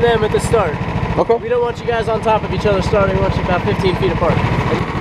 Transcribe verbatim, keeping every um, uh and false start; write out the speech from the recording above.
them at the start. Okay. We don't want you guys on top of each other starting. We want you about fifteen feet apart.